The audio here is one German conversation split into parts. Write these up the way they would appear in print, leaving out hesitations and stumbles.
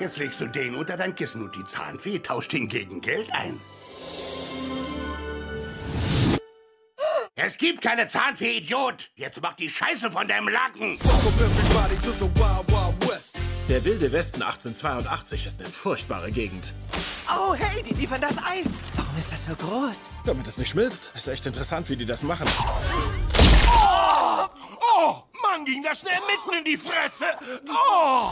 Jetzt legst du den unter dein Kissen und die Zahnfee tauscht ihn gegen Geld ein. Es gibt keine Zahnfee, Idiot! Jetzt mach die Scheiße von deinem Lacken! Der Wilde Westen 1882 ist eine furchtbare Gegend. Oh, hey, die liefern das Eis! Warum ist das so groß? Damit es nicht schmilzt. Ist echt interessant, wie die das machen. Oh! Oh! Mann, ging das schnell mitten in die Fresse! Oh!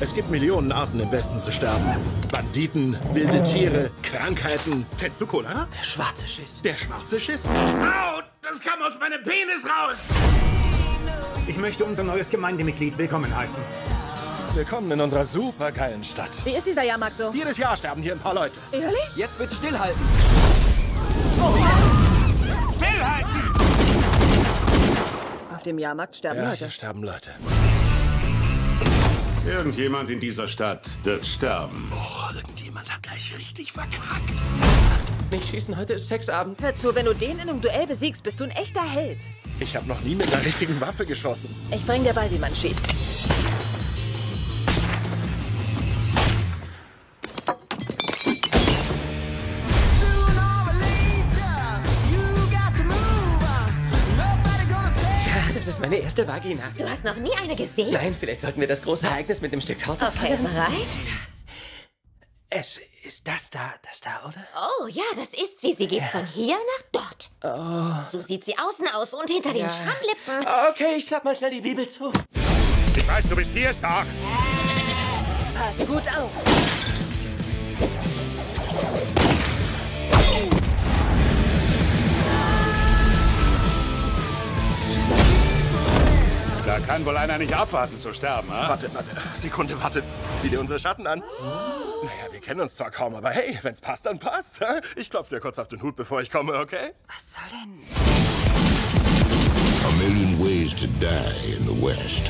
Es gibt Millionen Arten, im Westen zu sterben. Banditen, wilde Tiere, Krankheiten. Kennst du Cola? Der schwarze Schiss. Der schwarze Schiss? Au! Das kam aus meinem Penis raus! Ich möchte unser neues Gemeindemitglied willkommen heißen. Willkommen in unserer supergeilen Stadt. Wie ist dieser Jahrmarkt so? Jedes Jahr sterben hier ein paar Leute. Ehrlich? Jetzt bitte stillhalten. Oh. Stillhalten! Auf dem Jahrmarkt sterben Leute. Hier sterben Leute. Irgendjemand in dieser Stadt wird sterben. Oh, irgendjemand hat gleich richtig verkackt. Mich schießen, heute ist Sexabend. Hör zu, wenn du den in einem Duell besiegst, bist du ein echter Held. Ich habe noch nie mit einer richtigen Waffe geschossen. Ich bring dir bei, wie man schießt. Meine erste Vagina. Du hast noch nie eine gesehen? Nein, vielleicht sollten wir das große Ereignis mit dem Stück Torte feiern. Okay, bereit? Es ist das da, oder? Oh, ja, das ist sie. Sie geht von hier nach dort. Oh. So sieht sie außen aus und hinter den Schamlippen. Okay, ich klappe mal schnell die Bibel zu. Ich weiß, du bist hier, Stark. Pass gut auf. Da kann wohl einer nicht abwarten zu sterben, ha? Warte. Sekunde, warte. Sieh dir unsere Schatten an. Oh. Naja, wir kennen uns zwar kaum, aber hey, wenn's passt, dann passt. Ich klopf dir kurz auf den Hut, bevor ich komme, okay? Was soll denn? A Million Ways to Die in the West.